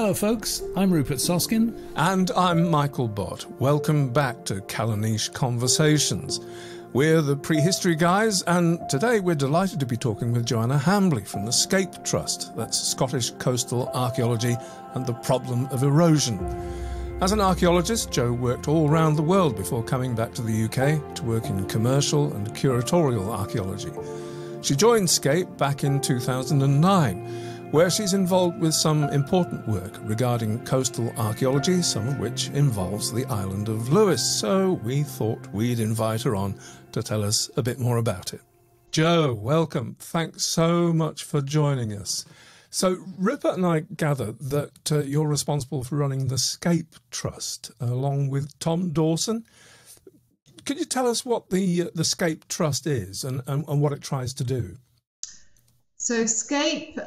Hello folks, I'm Rupert Soskin. And I'm Michael Bott. Welcome back to Calanais Conversations. We're the Prehistory Guys, and today we're delighted to be talking with Joanna Hambly from the SCAPE Trust. That's Scottish Coastal Archaeology and the Problem of Erosion. As an archaeologist, Jo worked all round the world before coming back to the UK to work in commercial and curatorial archaeology. She joined SCAPE back in 2009, where she's involved with some important work regarding coastal archaeology, some of which involves the island of Lewis. So we thought we'd invite her on to tell us a bit more about it. Jo, welcome. Thanks so much for joining us. So Rupert and I gather that you're responsible for running the SCAPE Trust, along with Tom Dawson. Could you tell us what the SCAPE Trust is and what it tries to do? So SCAPE,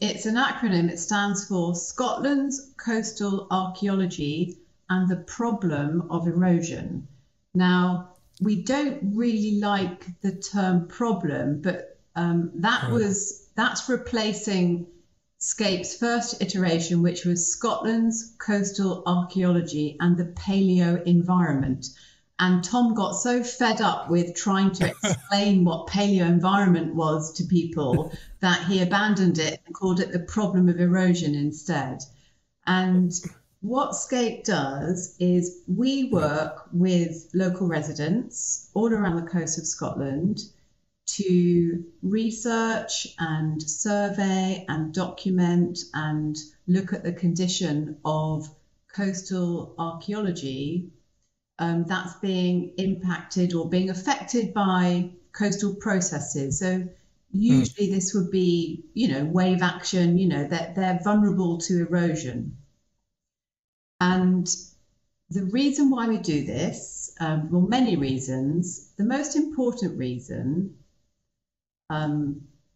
it's an acronym. It stands for Scotland's Coastal Archaeology and the Problem of Erosion. Now, we don't really like the term problem, but that's replacing SCAPE's first iteration, which was Scotland's Coastal Archaeology and the Paleo Environment. And Tom got so fed up with trying to explain what paleo environment was to people that he abandoned it and called it the problem of erosion instead. And what SCAPE does is we work with local residents all around the coast of Scotland to research and survey and document and look at the condition of coastal archaeology that's being impacted or being affected by coastal processes. So usually this would be, wave action, they're vulnerable to erosion. And the reason why we do this, well, many reasons. The most important reason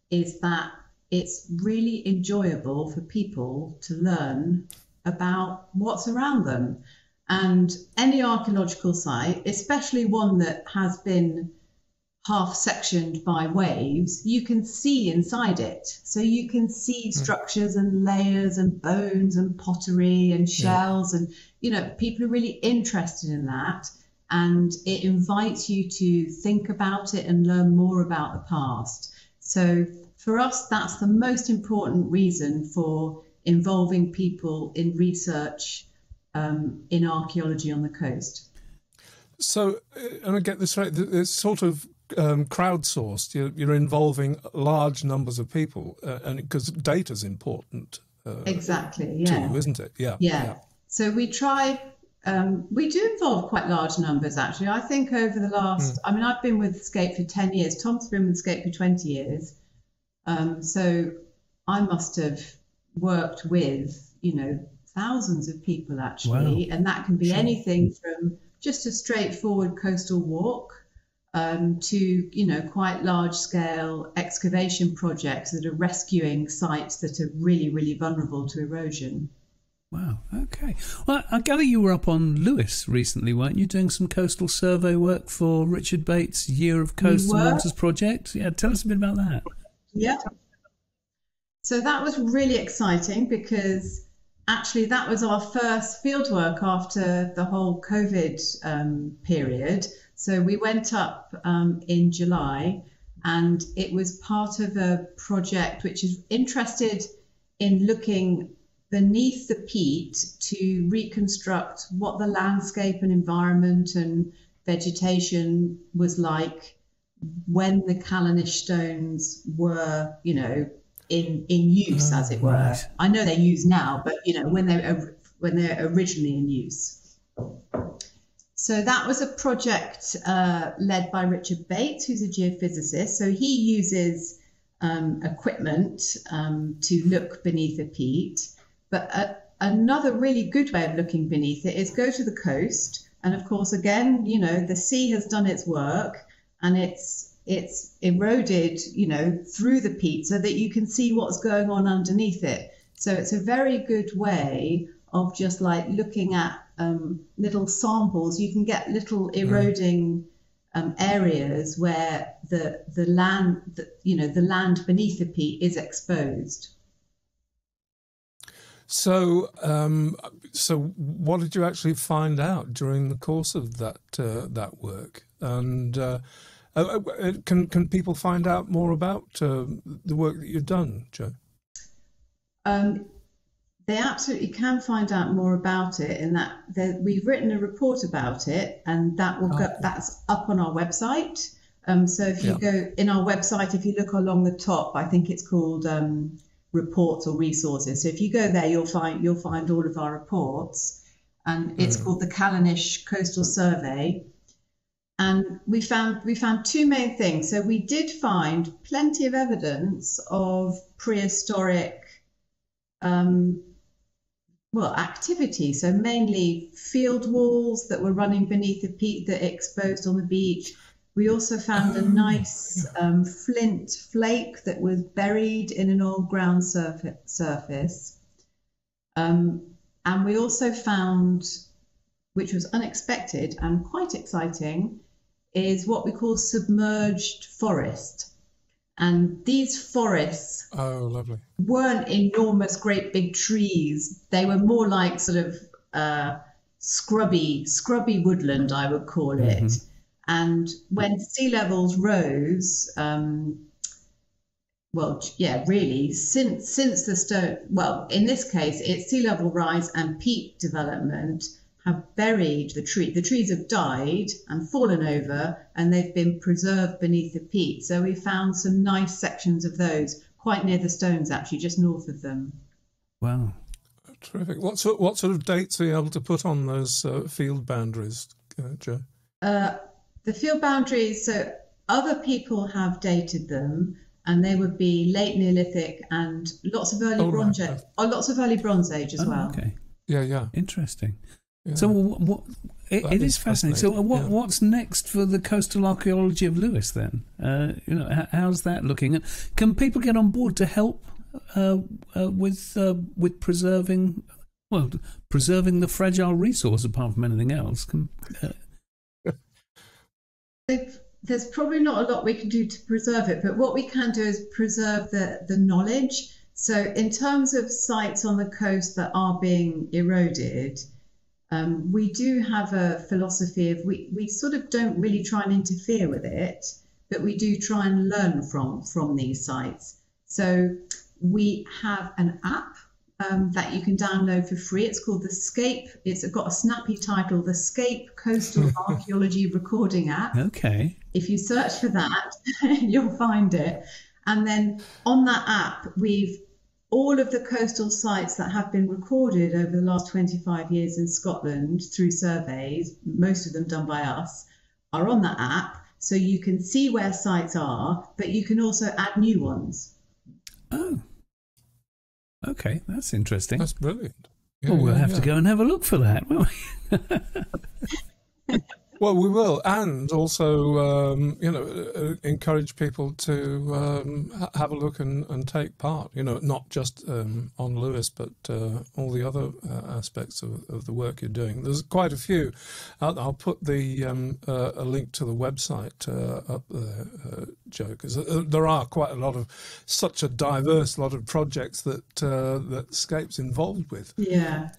is that it's really enjoyable for people to learn about what's around them. And any archaeological site, especially one that has been half-sectioned by waves, you can see inside it. So you can see structures and layers and bones and pottery and shells. Yeah. And, people are really interested in that. And it invites you to think about it and learn more about the past. So for us, that's the most important reason for involving people in research in archaeology on the coast. So, and I get this right, it's sort of crowdsourced. You're involving large numbers of people, and because data's important. Exactly, yeah. To you, isn't it? Yeah. Yeah. Yeah. So we try. We do involve quite large numbers, actually. I think over the last, I've been with SCAPE for 10 years. Tom's been with SCAPE for 20 years. So I must have worked with, thousands of people, actually. Wow. And that can be anything from just a straightforward coastal walk to, quite large-scale excavation projects that are rescuing sites that are really, really vulnerable to erosion. Wow, okay. Well, I gather you were up on Lewis recently, weren't you, doing some coastal survey work for Richard Bates' Year of Coasts and Waters project? Yeah, tell us a bit about that. Yeah. So that was really exciting because actually that was our first fieldwork after the whole COVID period. So we went up in July, and it was part of a project which is interested in looking beneath the peat to reconstruct what the landscape and environment and vegetation was like when the Calanais stones were, in use, as it were. Right. I know they're used now, but, when they're originally in use. So that was a project led by Richard Bates, who's a geophysicist. So he uses equipment to look beneath the peat. But another really good way of looking beneath it is go to the coast. And of course, again, the sea has done its work and it's eroded, through the peat so that you can see what's going on underneath it. So it's a very good way of just like looking at little samples. You can get little eroding areas where the land beneath the peat is exposed. So, what did you actually find out during the course of that that work? And can people find out more about the work that you've done, Jo? They absolutely can find out more about it, in that we've written a report about it, and that will go, that's up on our website. So if you go in our website, if you look along the top, I think it's called reports or resources. So if you go there, you'll find all of our reports, and it's called the Calanais Coastal Survey. And we found two main things. So we did find plenty of evidence of prehistoric activity, so mainly field walls that were running beneath the peat that exposed on the beach. We also found a nice flint flake that was buried in an old ground surface. And we also found, which was unexpected and quite exciting, is what we call submerged forest. And these forests weren't enormous, great big trees. They were more like sort of scrubby woodland, I would call it. And when sea levels rose, in this case, it's sea level rise and peat development have buried the tree. The trees have died and fallen over, and they've been preserved beneath the peat. So we found some nice sections of those quite near the stones, actually, just north of them. Wow, terrific! What sort of dates are you able to put on those field boundaries, Jo? The field boundaries. So other people have dated them, and they would be late Neolithic and lots of early Bronze Age, or lots of early Bronze Age as well. Okay. Yeah. Yeah. Interesting. Yeah. So it is fascinating. So what's next for the coastal archaeology of Lewis then? How's that looking? And can people get on board to help with preserving the fragile resource apart from anything else? There's probably not a lot we can do to preserve it, but what we can do is preserve the knowledge. So in terms of sites on the coast that are being eroded, we do have a philosophy of we sort of don't really try and interfere with it, but we do try and learn from these sites. So we have an app that you can download for free. It's called the SCAPE. It's got a snappy title, the SCAPE Coastal Archaeology Recording App. Okay. If you search for that, you'll find it. And then on that app, we've all of the coastal sites that have been recorded over the last 25 years in Scotland through surveys, most of them done by us, are on the app. So you can see where sites are, but you can also add new ones. Oh, okay. That's interesting. That's brilliant. Yeah, well, we'll have to go and have a look for that, won't we? Well, we will, and also, encourage people to have a look and take part. Not just on Lewis, but all the other aspects of the work you're doing. There's quite a few. I'll put the a link to the website up there, Jo, because there are quite a lot of such a diverse lot of projects that that SCAPE's involved with. Yeah.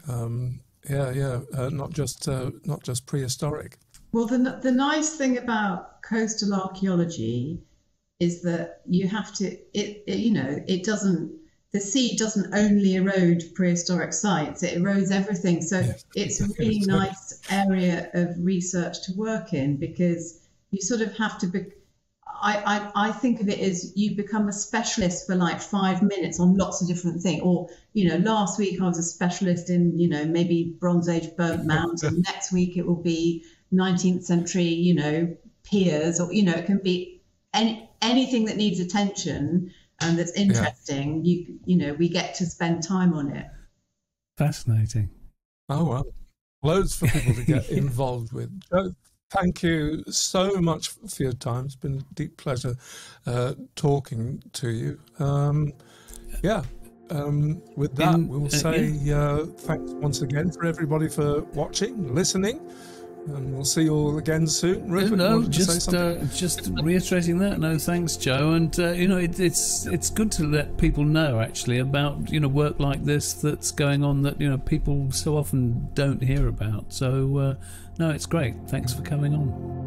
Not just prehistoric. Well, the nice thing about coastal archaeology is that you have to, the sea doesn't only erode prehistoric sites, it erodes everything. So it's a really nice area of research to work in, because you sort of have to be, I think of it as you become a specialist for like 5 minutes on lots of different things. Or, last week I was a specialist in, maybe Bronze Age burnt mounds, and next week it will be 19th century, piers, or, it can be anything that needs attention and that's interesting. Yeah. We get to spend time on it. Fascinating. Oh, well, loads for people to get involved with. Thank you so much for your time. It's been a deep pleasure talking to you. With that, we will say thanks once again for everybody for watching, listening. And we'll see you all again soon. Rupert, no, just reiterating that. No, thanks, Joe. And you know, it's good to let people know actually about work like this that's going on that people so often don't hear about. So no, it's great. Thanks for coming on.